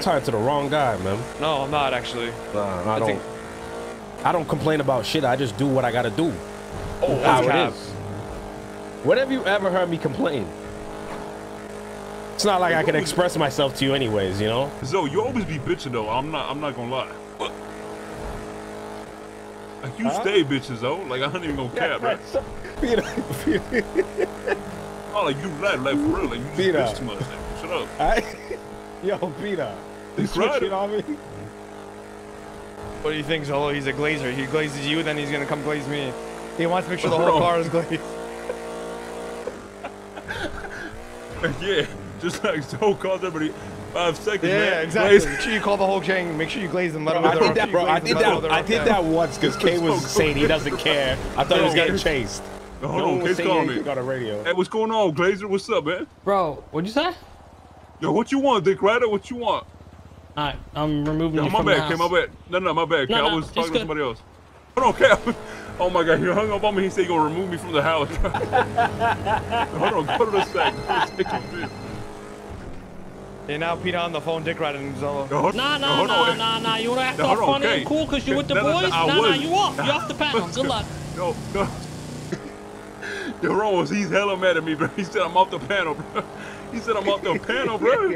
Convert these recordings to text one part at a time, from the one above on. You're tied to the wrong guy, man. No, I'm not actually. I don't complain about shit. I just do what I gotta do. Oh, that's how it is. When have you ever heard me complain? It's not like I can express myself to you anyways, you know? Zo, you always be bitching though, I'm not gonna lie. Like you stay bitches though, like I don't even gonna cap, right? Oh, like you laugh, like for real, like you just bitch too much. Like, shut up. Yo, Peanut. You switching on me? What do you think, Zolo? He's a glazer. He glazes you, then he's gonna come glaze me. He wants to make sure the whole car is glazed. Yeah, just like Zoe calls everybody 5 seconds. Yeah, exactly. Glaze. Make sure you call the whole gang. Make sure you glaze them. Bro, I did that once because K was saying he doesn't care. I thought he was getting chased. Hold on, K's calling me. Got a radio. Hey, what's going on, Glazer? What's up, man? Bro, what'd you say? Yo, what you want, Dick Ryder? What you want? Alright, I'm removing you from the house. My bad, K, my bad. No, my bad, K. I was talking to somebody else. Hold on, K. Oh my God, he hung up on me. He said he's gonna remove me from the house. Hold on, go to the side. Hey, now Peter on the phone, Dick Ryder and Zolo. Nah, you wanna act all funny and cool because you with the boys? Nah, you off. You off the panel. Good luck. No. The wrong was he's hella mad at me, bro. He said I'm off the panel, bro. He said I'm off the panel, bro.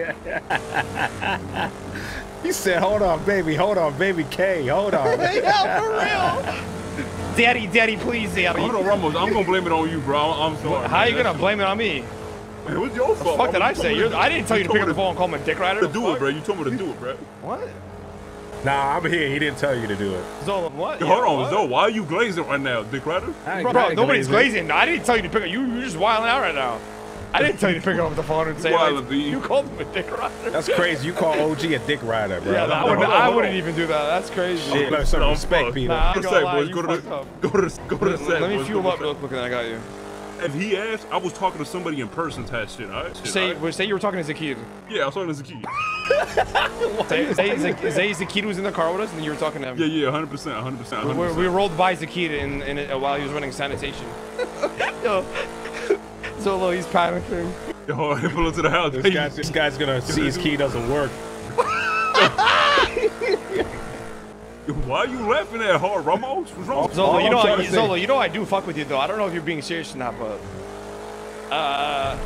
He said, hold on, baby K, hold on. Yeah, for real. Daddy, please, daddy. Hold on, Ramos, I'm gonna blame it on you, bro. I'm sorry. How are you gonna blame it on me? Man, it was your fault. What the fuck did I say? I didn't tell you to pick up the phone and call him a Dick Ryder. Do it, bro. You told me to do it, bro. What? Nah, I'm here. He didn't tell you to do it. Zola, what? Yo, hold on, Zola. Why are you glazing right now, Dick Ryder? Bro, nobody's glazing. I didn't tell you to pick up. You're just wilding out right now. I didn't tell you to pick up the phone and say like, you called him a Dick Ryder. That's crazy. You call OG a Dick Ryder, bro. Yeah, I wouldn't even do that. That's crazy. Shit, no, some respect, Peter. Nah, go to the set. Let me fuel up real quick and I got you. If he asked, I was talking to somebody in person type shit, alright? Say you were talking to Zakir. Yeah, I was talking to Zakir. Say Zakir was in the car with us and you were talking to him. Yeah, 100%, 100%. We rolled by Zakir while he was running sanitation. Yo. Zolo, he's panicking. Yo, he pulled into the house. This guy's gonna see his key doesn't work. Why are you laughing that hard, Ramos? What's wrong? Zolo, you know I do fuck with you though. I don't know if you're being serious or not, but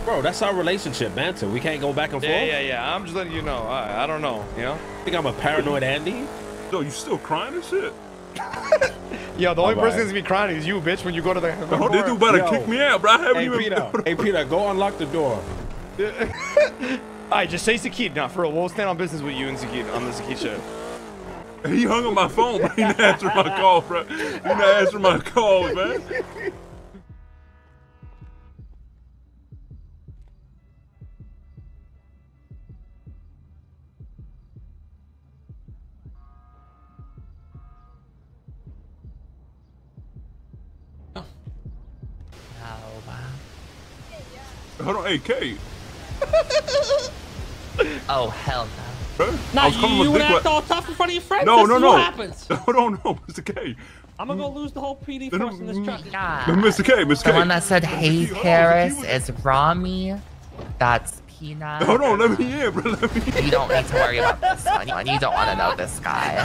bro, that's our relationship, banter. We can't go back and forth. Yeah. I'm just letting you know. I don't know, you know. I think I'm a paranoid Andy. Yo, you still crying and shit? Yo, the only person that's gonna be crying is you, bitch. When you go to the door. This dude about to kick me out, bro. I haven't even. Hey, Peter, go unlock the door. Alright, just say Zakid now, for real. We'll stand on business with you and Zakid on the Zakid show. He hung up my phone, bro. He not answering my call, bro. He not answering my calls, man. Oh. Hold on, hey, K. Oh, hell no. Bro, nah, you would act all tough in front of your friends. No. What happens? No, Mr. K. I'm gonna go lose the whole PD force in this truck. Mr. K. The one that said, hey, Harris, it's Ramee. That's Peanut. Hold on, let me hear, bro. You don't need to worry about this one. You don't want to know this guy.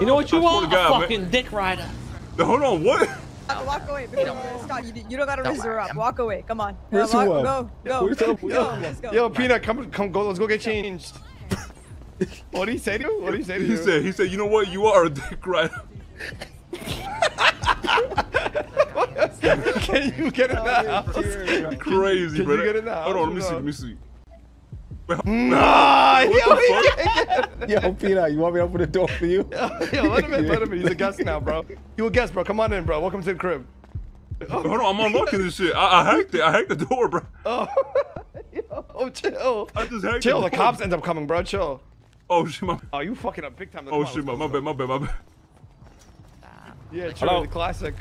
You know what you want? A fucking Dick Ryder. Hold on, what? Walk away. Scott, you don't gotta raise her up. Walk away. Come on. Go. Let's go. Yo, Peanut, come, let's go get changed. What did he say to you? He said, you know what? You are a Dick Ryder. Can you get in that house? Crazy, bro. Hold on, let me see. Nah, yo, Peanut, you want me to open the door for you? Yo, let him in. He's a guest now, bro. You a guest, bro. Come on in, bro. Welcome to the crib. Oh. Hold on, I'm unlocking this shit. I hacked it. I hacked the door, bro. Yo, chill. I just hacked the door. The cops end up coming, bro. Chill. Oh, shit, my bad. Oh, you fucking up big time. Oh, shit, my bad. Yeah, chill, the classic.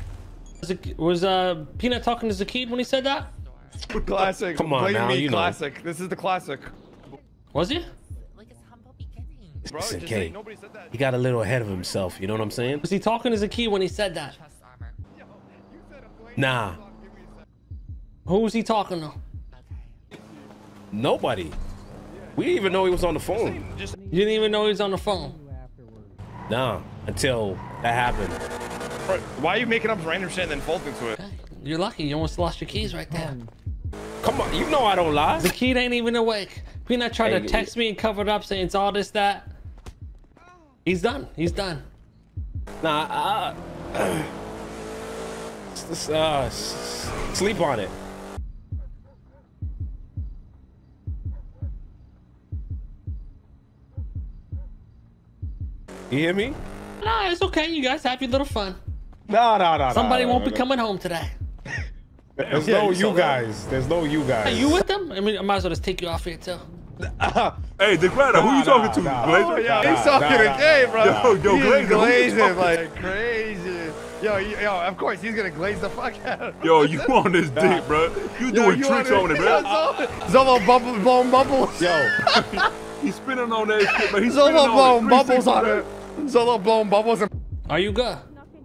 Was Peanut talking to Zakid when he said that? Classic. Come on, now, you classic. Know. This is the classic. Was he? Listen, K, he got a little ahead of himself, you know what I'm saying? Was he talking to Zakid when he said that? Nah. Who was he talking to? Nobody. We didn't even know he was on the phone. You didn't even know he was on the phone? Nah, until that happened. Why are you making up random shit and then folding to it? You're lucky. You almost lost your keys right there. Come on. You know I don't lie. The kid ain't even awake. Peanut tried to text me and covered up saying it's all this, that. He's done. He's done. Nah, sleep on it. You hear me? Nah, it's okay. You guys have your little fun. No. Somebody won't be coming home today. There's no you guys. There's no you guys. Are you with them? I mean, I might as well just take you off here too. Hey, DeGrada, who you talking to? Glazer? He's talking to K, bro. Yo, Glazer, glazing like crazy. Yo, of course he's gonna glaze the fuck out. Yo, you on this dick, bro? You doing tricks on it, bro? Zolo bubbles. Yo, he's spinning on that shit, but he's blowing bubbles on it. Zolo blowing bubbles. Are you good?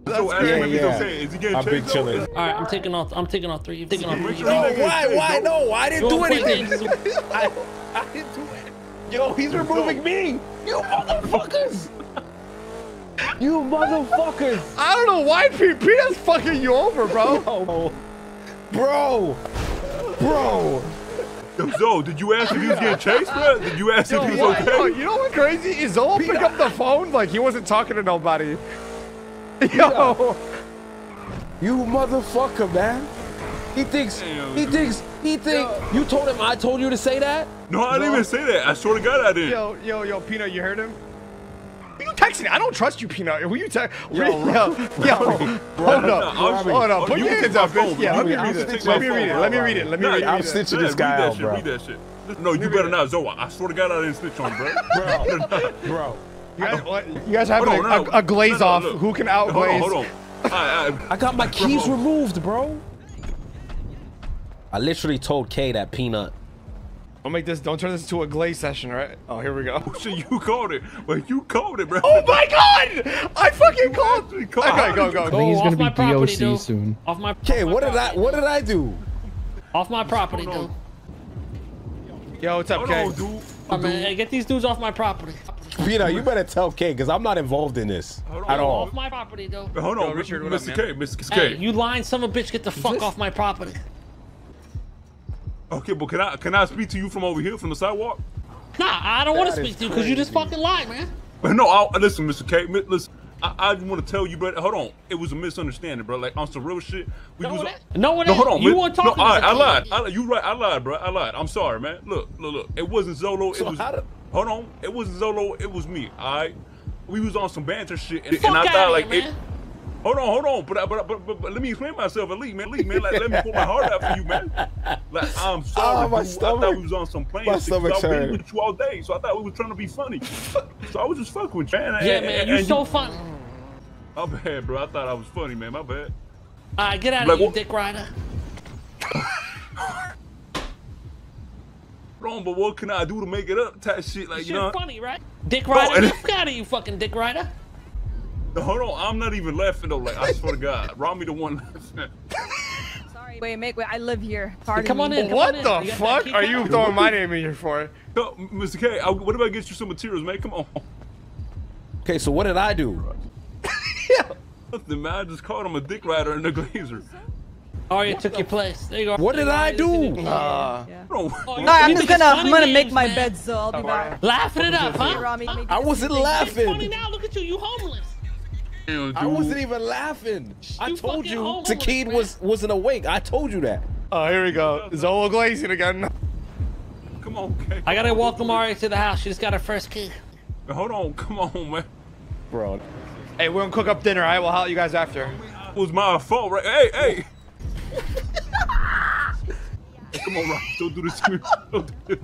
So Is he getting chased? Chilling. All right, I'm taking off three. I'm taking off three. Why? No, I didn't do anything. I didn't do anything. Yo, he's removing me. You motherfuckers. You motherfuckers. I don't know why Peanut's fucking you over, bro. Bro. Yo, Zo, did you ask if he was getting chased, bro? Did you ask if he was okay? Yo, you know what's crazy? Is Zo picked up the phone like he wasn't talking to nobody. Yo, you motherfucker, man. He thinks you told him I told you to say that? No, I didn't even say that. I swear to God I didn't. Yo, Peanut, you heard him? You texting? I don't trust you, Peanut. Who you text? Yo, hold up. Put your hands up, bitch. Let me read it. I'm snitching this guy out, bro. Read that shit. No, you better not, Zoa. I swear to God I didn't snitch on, bro. You guys have a glaze off. Who can outglaze? Hold on. I got my keys removed, bro. I literally told K that Peanut. Don't turn this into a glaze session, right? Oh, here we go. Oh, shit, you called it. Well, you called it, bro. Oh my God! I fucking called. Okay, go. I think he's gonna be DOC soon. Off my. K, what did I do? Off my property, dude. Yo, what's up, K? Oh, man, get these dudes off my property. Peanut, you better tell K, because I'm not involved in this at all. Off my property, though. Hold on, Richard. Mr. K. Hey, you lying son of a bitch, get the fuck off my property. Okay, but can I speak to you from over here, from the sidewalk? Nah, I don't want to speak to you, because you just fucking lied, man. No, listen, Mr. K, listen. I want to tell you, bro. Hold on, it was a misunderstanding, bro. Like on some real shit. No, hold on. You weren't talking. I lied. You right? I lied, bro. I lied. I'm sorry, man. Look. It wasn't Zolo. Hold on. It wasn't Zolo. It was me. All right. We was on some banter shit, and I thought like, hold on. But let me explain myself. Leave, man. Like, let me put my heart out for you, man. Like, I'm sorry. My stomach, I thought we was on some plane. My stomach's hurt. I've been with you all day, so I thought we was trying to be funny. So I was just fucking with you, man. Yeah, man. You're so funny. My bad, bro. I thought I was funny, man. My bad. All right, get out of here, dick rider. Wrong, but what can I do to make it up? Type shit, like, you know. Funny, right? Dick rider, get out of here, you fucking dick rider. Hold on, I'm not even laughing though. Like, I swear to God, Ramee the one laughing. Sorry, wait. I live here. Come on in. What the fuck are you throwing my name in here for? No, Mr. K, what if I get you some materials, man? Come on. Okay, so what did I do? Nothing, man. I just called him a dick rider and a glazer. Oh, you took your place. There you go. What did I do? I'm gonna make my bed, so I'll be back. Laughing it up, huh? I wasn't laughing. Funny now. Look at you. You homeless. I wasn't even laughing. I told you Takeed wasn't awake. I told you that. Oh, here we go. Zolo glazing again. Come on, K. I gotta welcome Ari to the house. She just got her first key. Hold on. Come on, man. Bro. Hey, we're gonna cook up dinner, all right? We'll holler at you guys after. It was my fault, right? Hey! Come on, Rob, don't do this to me.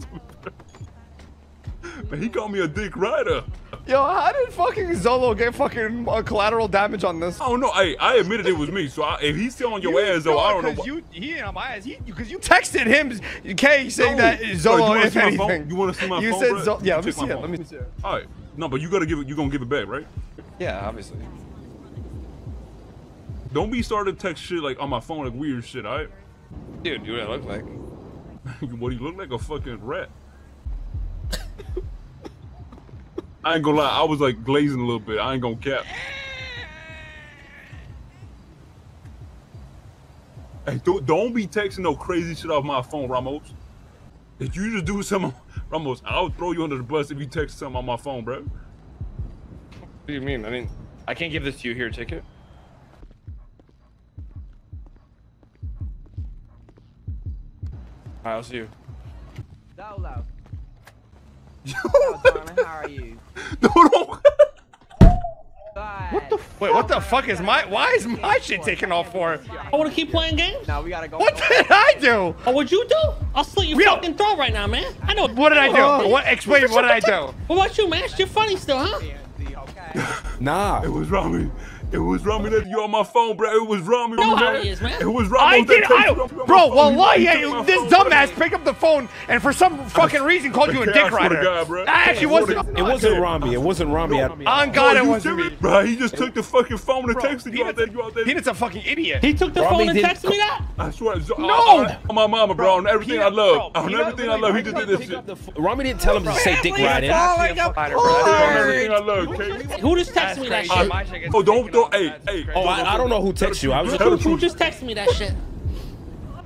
Man, he called me a dick rider. Yo, how did fucking Zolo get fucking collateral damage on this? I don't know. Hey, I admitted it was me, so if he's still on your ass, though, I don't know. He ain't on my ass, because you texted him, K, saying that Zolo, if anything. You want to see my phone? You said Zolo. Yeah, let me see it. All right. No, but you gonna give it back, right? Yeah, obviously. Don't be starting to text shit like on my phone, like weird shit, alright? Dude, what I look like? What do you look like? A fucking rat. I ain't gonna lie, I was like glazing a little bit. I ain't gonna cap. Hey, don't be texting no crazy shit off my phone, Ramos. If you just do something, Ramos, I'll throw you under the bus if you text something on my phone, bro. What do you mean? I mean, I can't give this to you here, ticket. Alright, I'll see you. Zolo. Yo, darling, how are you? No. What the? Wait, what the fuck is my? Why is my shit taking off for? I want to keep playing games. No, we gotta go. What did I do? Oh, what'd you do? I'll slit your fucking throat right now, man. I know. What did I do? What? Explain. What did I do? What about you, man? You're funny still, huh? Nah. It was Ramee. It was Ramee that you on my phone, bro. It was Ramee. No, it is, man. It was Ramee. Bro, well, why? Yeah, this dumbass picked up the phone and for some fucking reason called you a dick rider. That actually wasn't. It wasn't Ramee. It wasn't Ramee. On God, it wasn't me. Bro, he just took the fucking phone and texted you out there. Peanut's a fucking idiot. He took the phone and texted me that? I swear. No. On my mama, bro. On everything I love. On everything I love, he just did this shit. Ramee didn't tell him to say dick rider. Who just texted me that shit? Oh, don't. Hey. Oh, I don't know who texted you. I was just who just texted me that shit.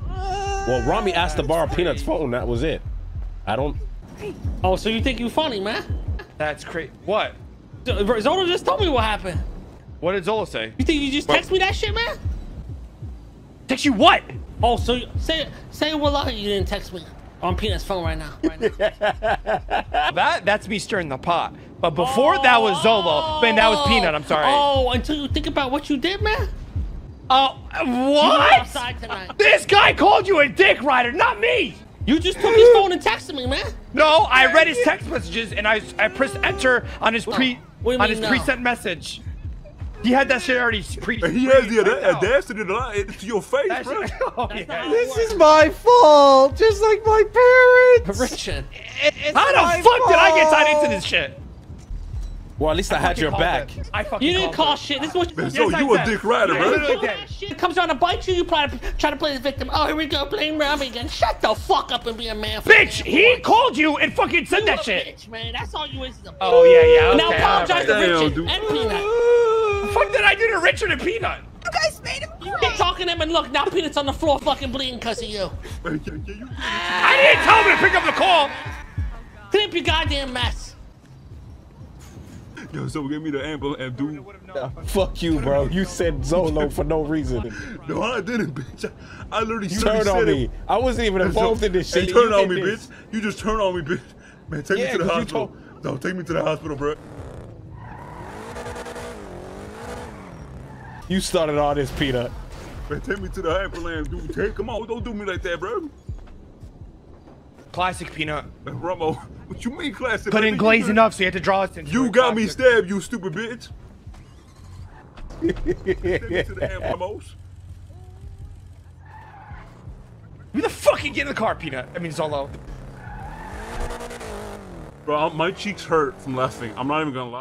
Well, Ramee asked to borrow Peanut's phone. That was it. I don't. Oh, so you think you funny, man? That's crazy. What? Zolo just told me what happened. What did Zolo say? You think you just text me that shit, man? Text you what? Oh, so you, say what lucky you didn't text me on Peanut's phone right now. That's me stirring the pot. But before that was Zolo, man, that was Peanut. I'm sorry. Oh, until you think about what you did, man. Oh, what? This guy called you a dick rider, not me. You just took his phone and texted me, man. No, I read his text messages and I pressed enter on his pre-sent message. He had that shit already pre-sent. He has the audacity to lie to your face, bro. This is my fault, just like my parents. Richard, how the fuck did I get tied into this shit? Well, at least I had your back. You didn't call shit. This is what you a dick rider, bro. It comes around to bite you. You try to play the victim. Oh, here we go, blame Ramee again. Shut the fuck up and be a man. Bitch, he called you and fucking said that shit. Bitch, man, that's all you is. Oh yeah, yeah. Now apologize to Richard and Peanut. The fuck did I do to Richard and Peanut? You guys made him. You keep talking to him, and look, now Peanut's on the floor fucking bleeding because of you. I didn't tell him to pick up the call. Clean up your goddamn mess. Yo, so give me the ambulance, dude. Fuck you, bro. You said Zolo for no reason. No, I didn't, bitch. I literally turned on me. I wasn't even involved in this shit. You turned on me, bitch. You just turned on me, bitch. Man, take me to the hospital. No, take me to the hospital, bro. You started all this, Peanut. Man, take me to the ambulance, dude. Come on, don't do me like that, bro. Classic Peanut. Ramo, what you mean classic? Couldn't glaze enough, so you had to draw it. You got me stabbed, you stupid bitch. Who the fuck can get in the car, Peanut? I mean, Zolo. Bro, my cheeks hurt from laughing. I'm not even gonna lie.